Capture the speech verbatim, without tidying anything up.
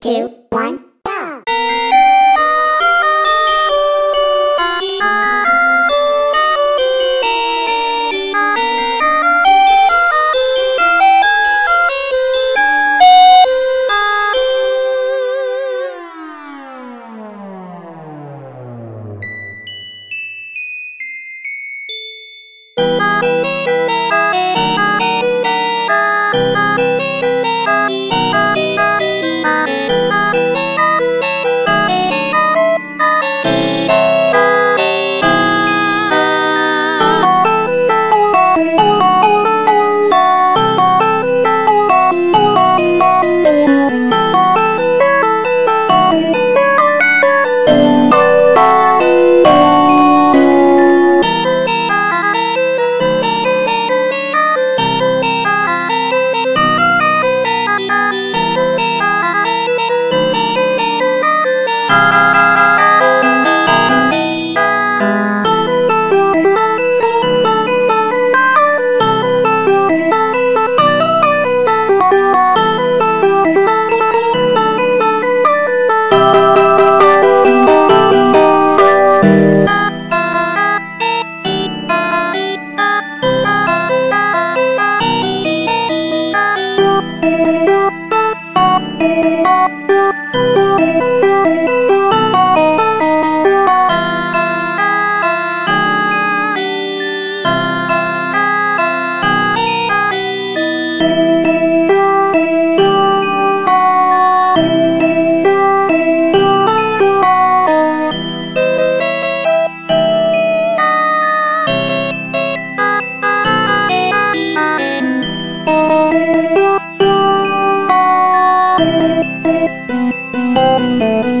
two, one. Thank you.